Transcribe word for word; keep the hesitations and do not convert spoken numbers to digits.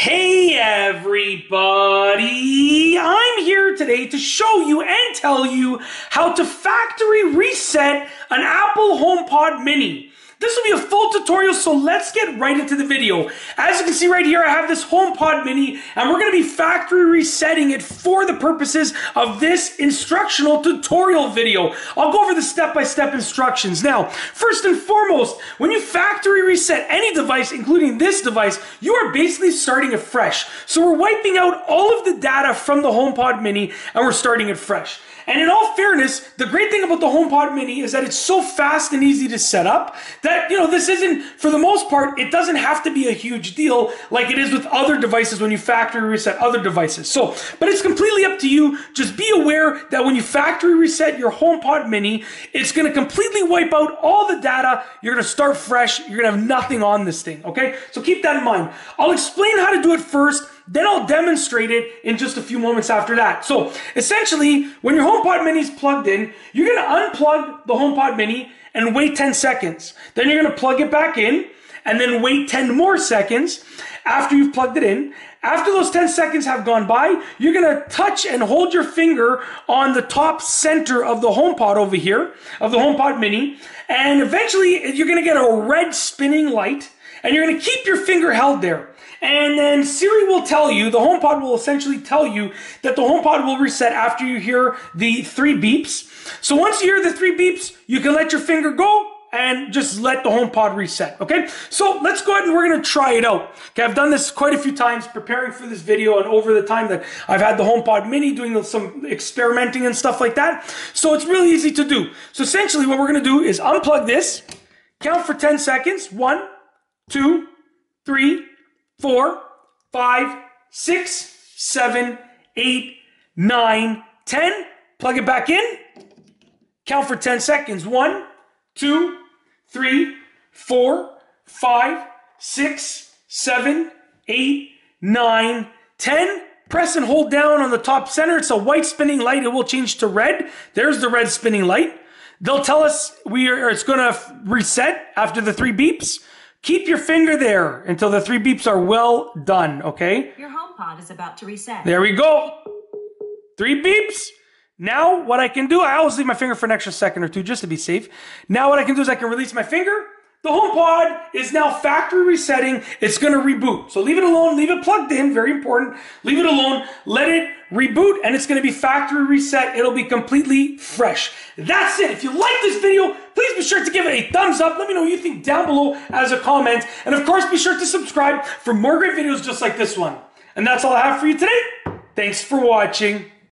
Hey everybody, I'm here today to show you and tell you how to factory reset an Apple HomePod Mini. This will be a full tutorial, so let's get right into the video. As you can see right here, I have this HomePod Mini, and we're going to be factory resetting it for the purposes of this instructional tutorial video. I'll go over the step-by-step instructions. Now, first and foremost, when you factory reset any device, including this device, you are basically starting it fresh. So we're wiping out all of the data from the HomePod Mini, and we're starting it fresh. And in all fairness, the great thing about the HomePod Mini is that it's so fast and easy to set up that, you know, this isn't, for the most part, it doesn't have to be a huge deal like it is with other devices when you factory reset other devices. So, but it's completely up to you. Just be aware that when you factory reset your HomePod Mini, it's going to completely wipe out all the data. You're going to start fresh. You're going to have nothing on this thing, okay? So keep that in mind. I'll explain how to do it first. Then I'll demonstrate it in just a few moments after that. So essentially, when your HomePod Mini is plugged in, you're gonna unplug the HomePod Mini and wait ten seconds. Then you're gonna plug it back in and then wait ten more seconds after you've plugged it in. After those ten seconds have gone by, you're gonna touch and hold your finger on the top center of the HomePod over here, of the HomePod Mini, and eventually you're gonna get a red spinning light and you're gonna keep your finger held there. And then Siri will tell you, the HomePod will essentially tell you that the HomePod will reset after you hear the three beeps. So once you hear the three beeps, you can let your finger go and just let the HomePod reset, okay? So let's go ahead and we're gonna try it out. Okay, I've done this quite a few times preparing for this video and over the time that I've had the HomePod Mini doing some experimenting and stuff like that. So it's really easy to do. So essentially what we're gonna do is unplug this, count for ten seconds, one, two, three, four, five, six, seven, eight, nine, ten. Plug it back in. Count for ten seconds. One, two, three, four, five, six, seven, eight, nine, ten. Press and hold down on the top center. It's a white spinning light. It will change to red. There's the red spinning light. They'll tell us we are, it's going to reset after the three beeps. Keep your finger there until the three beeps are well done, okay? Your HomePod is about to reset. There we go. Three beeps. Now what I can do, I always leave my finger for an extra second or two just to be safe. Now what I can do is I can release my finger. The HomePod is now factory resetting. It's going to reboot. So leave it alone. Leave it plugged in. Very important. Leave it alone. Let it reboot and it's going to be factory reset. It'll be completely fresh. That's it. If you like this video, please be sure to give it a thumbs up. Let me know what you think down below as a comment. And of course, be sure to subscribe for more great videos just like this one. And that's all I have for you today. Thanks for watching.